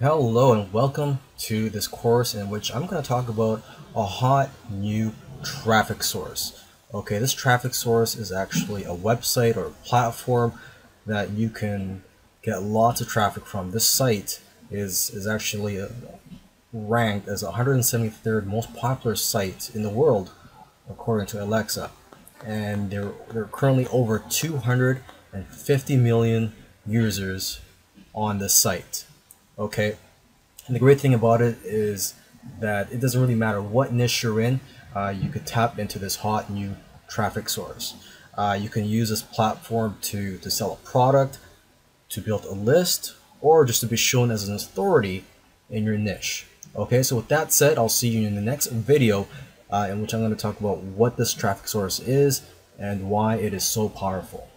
Hello and welcome to this course in which I'm going to talk about a hot new traffic source. Okay, this traffic source is actually a website or a platform that you can get lots of traffic from. This site is actually ranked as 173rd most popular site in the world according to Alexa, and there are currently over 250 million users on this site. Okay, and the great thing about it is that it doesn't really matter what niche you're in, you could tap into this hot new traffic source. You can use this platform to sell a product, to build a list, or just to be shown as an authority in your niche. Okay, so with that said, I'll see you in the next video in which I'm going to talk about what this traffic source is and why it is so powerful.